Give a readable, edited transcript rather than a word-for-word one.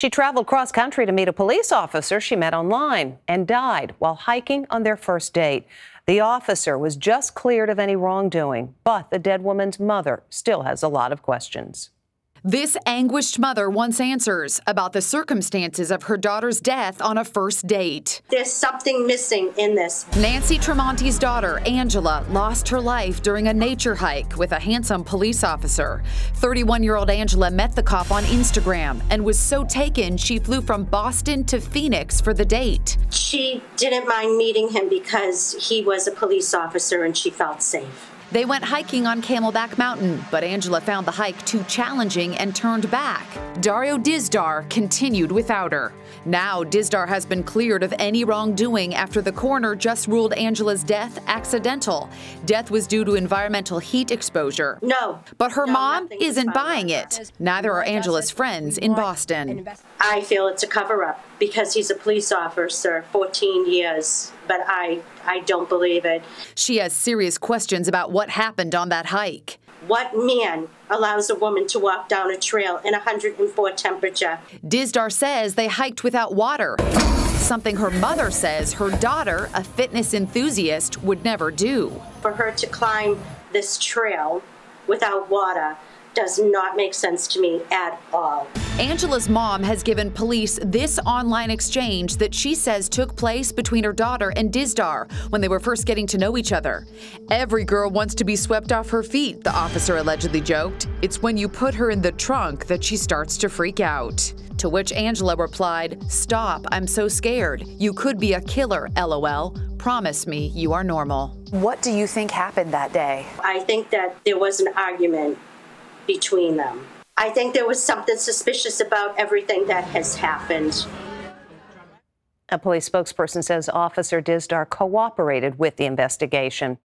She traveled cross-country to meet a police officer she met online and died while hiking on their first date. The officer was just cleared of any wrongdoing, but the dead woman's mother still has a lot of questions. This anguished mother wants answers about the circumstances of her daughter's death on a first date. There's something missing in this. Nancy Tramonte's daughter, Angela, lost her life during a nature hike with a handsome police officer. 31-year-old Angela met the cop on Instagram and was so taken she flew from Boston to Phoenix for the date. She didn't mind meeting him because he was a police officer and she felt safe. They went hiking on Camelback Mountain, but Angela found the hike too challenging and turned back. Dario Dizdar continued without her. Now, Dizdar has been cleared of any wrongdoing after the coroner just ruled Angela's death accidental. Death was due to environmental heat exposure. No. But her mom isn't buying it. Neither are Angela's friends in Boston. I feel it's a cover-up because he's a police officer, 14 years, but I don't believe it. She has serious questions about what happened on that hike. What man allows a woman to walk down a trail in 104 temperature? Dizdar says they hiked without water, something her mother says her daughter, a fitness enthusiast, would never do. For her to climb this trail without water does not make sense to me at all. Angela's mom has given police this online exchange that she says took place between her daughter and Dizdar when they were first getting to know each other. Every girl wants to be swept off her feet, the officer allegedly joked. It's when you put her in the trunk that she starts to freak out. To which Angela replied, "Stop, I'm so scared. You could be a killer, LOL. Promise me you are normal." What do you think happened that day? I think that there was an argument between them. I think there was something suspicious about everything that has happened. A police spokesperson says Officer Dizdar cooperated with the investigation.